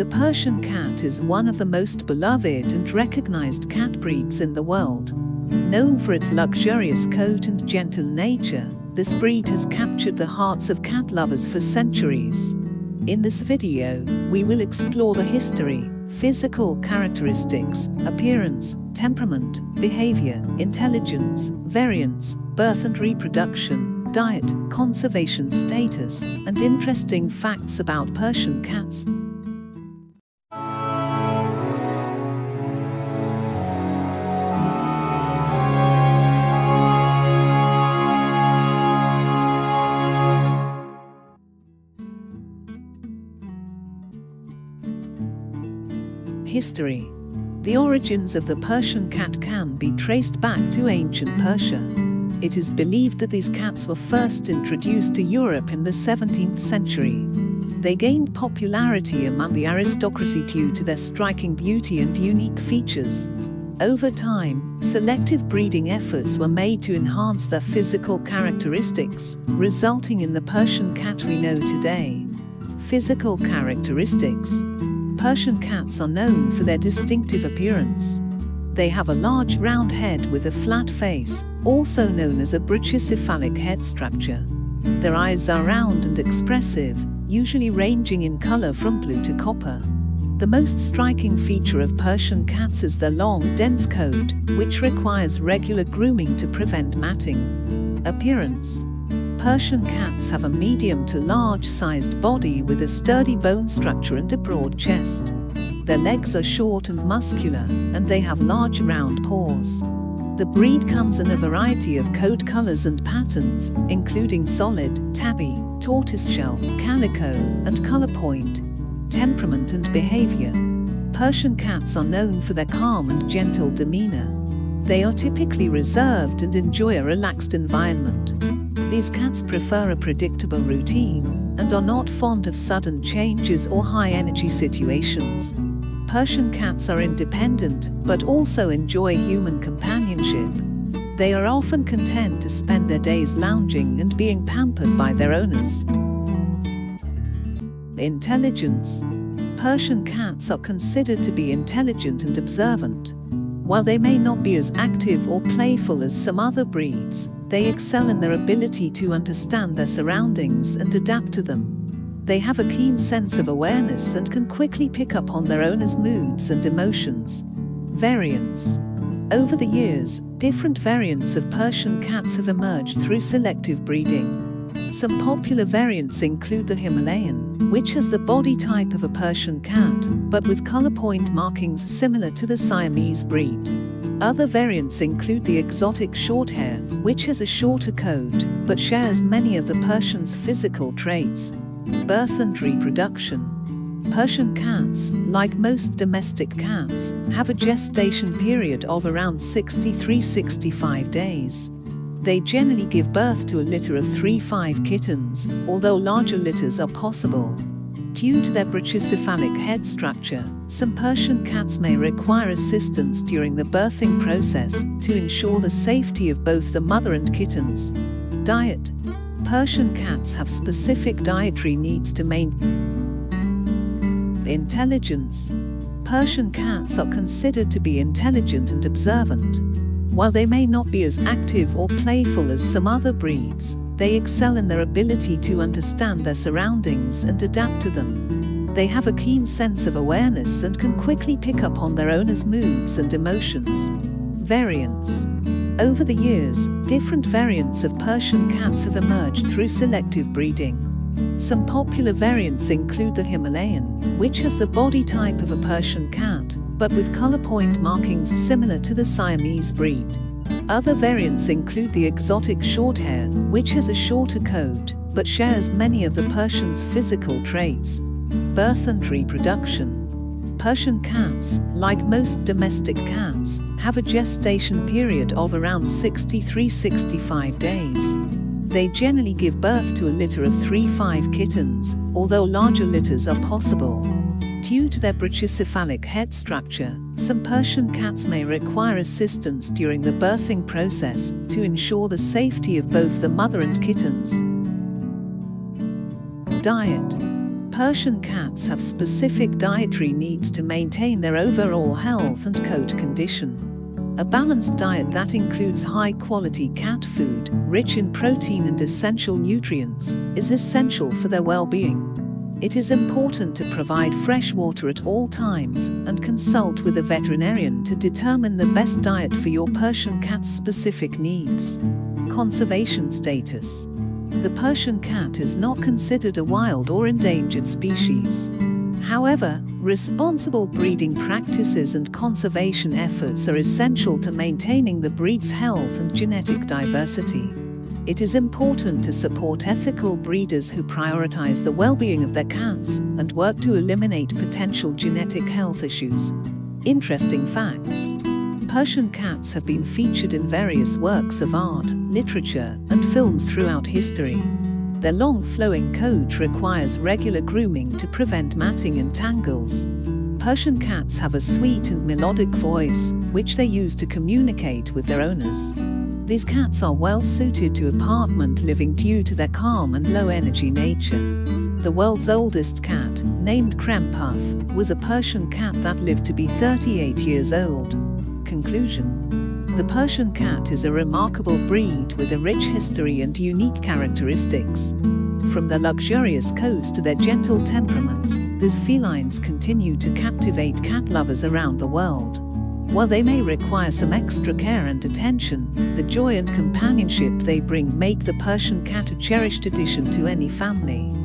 The Persian cat is one of the most beloved and recognized cat breeds in the world. Known for its luxurious coat and gentle nature, this breed has captured the hearts of cat lovers for centuries. In this video, we will explore the history, physical characteristics, appearance, temperament, behavior, intelligence, variance, birth and reproduction, diet, conservation status, and interesting facts about Persian cats. History. The origins of the Persian cat can be traced back to ancient Persia. It is believed that these cats were first introduced to Europe in the 17th century. They gained popularity among the aristocracy due to their striking beauty and unique features. Over time, selective breeding efforts were made to enhance their physical characteristics, resulting in the Persian cat we know today. Physical characteristics. Persian cats are known for their distinctive appearance. They have a large round head with a flat face, also known as a brachycephalic head structure. Their eyes are round and expressive, usually ranging in color from blue to copper. The most striking feature of Persian cats is their long, dense coat, which requires regular grooming to prevent matting. Appearance. Persian cats have a medium to large-sized body with a sturdy bone structure and a broad chest. Their legs are short and muscular, and they have large round paws. The breed comes in a variety of coat colors and patterns, including solid, tabby, tortoiseshell, calico, and color point. Temperament and behavior. Persian cats are known for their calm and gentle demeanor. They are typically reserved and enjoy a relaxed environment. These cats prefer a predictable routine and are not fond of sudden changes or high-energy situations. Persian cats are independent, but also enjoy human companionship. They are often content to spend their days lounging and being pampered by their owners. Intelligence. Persian cats are considered to be intelligent and observant. While they may not be as active or playful as some other breeds, they excel in their ability to understand their surroundings and adapt to them. They have a keen sense of awareness and can quickly pick up on their owner's moods and emotions. Variants. Over the years, different variants of Persian cats have emerged through selective breeding. Some popular variants include the Himalayan, which has the body type of a Persian cat, but with color point markings similar to the Siamese breed. Other variants include the exotic Shorthair, which has a shorter coat, but shares many of the Persian's physical traits. Birth and reproduction. Persian cats, like most domestic cats, have a gestation period of around 63–65 days. They generally give birth to a litter of 3–5 kittens, although larger litters are possible. Due to their brachycephalic head structure, some Persian cats may require assistance during the birthing process to ensure the safety of both the mother and kittens. Diet. Persian cats have specific dietary needs to maintain intelligence. Persian cats are considered to be intelligent and observant. While they may not be as active or playful as some other breeds, they excel in their ability to understand their surroundings and adapt to them. They have a keen sense of awareness and can quickly pick up on their owner's moods and emotions. Variants. Over the years, different variants of Persian cats have emerged through selective breeding. Some popular variants include the Himalayan, which has the body type of a Persian cat, but with color point markings similar to the Siamese breed. Other variants include the exotic Shorthair, which has a shorter coat, but shares many of the Persian's physical traits. Birth and reproduction. Persian cats, like most domestic cats, have a gestation period of around 63–65 days. They generally give birth to a litter of 3–5 kittens, although larger litters are possible. Due to their brachycephalic head structure, some Persian cats may require assistance during the birthing process to ensure the safety of both the mother and kittens. Diet. Persian cats have specific dietary needs to maintain their overall health and coat condition. A balanced diet that includes high-quality cat food, rich in protein and essential nutrients, is essential for their well-being. It is important to provide fresh water at all times and consult with a veterinarian to determine the best diet for your Persian cat's specific needs. Conservation status. The Persian cat is not considered a wild or endangered species. However, responsible breeding practices and conservation efforts are essential to maintaining the breed's health and genetic diversity. It is important to support ethical breeders who prioritize the well-being of their cats and work to eliminate potential genetic health issues. Interesting facts. Persian cats have been featured in various works of art, literature, and films throughout history. Their long flowing coat requires regular grooming to prevent matting and tangles. Persian cats have a sweet and melodic voice, which they use to communicate with their owners. These cats are well suited to apartment living due to their calm and low-energy nature. The world's oldest cat, named Crempuff, was a Persian cat that lived to be 38 years old. Conclusion. The Persian cat is a remarkable breed with a rich history and unique characteristics. From their luxurious coats to their gentle temperaments, these felines continue to captivate cat lovers around the world. While they may require some extra care and attention, the joy and companionship they bring make the Persian cat a cherished addition to any family.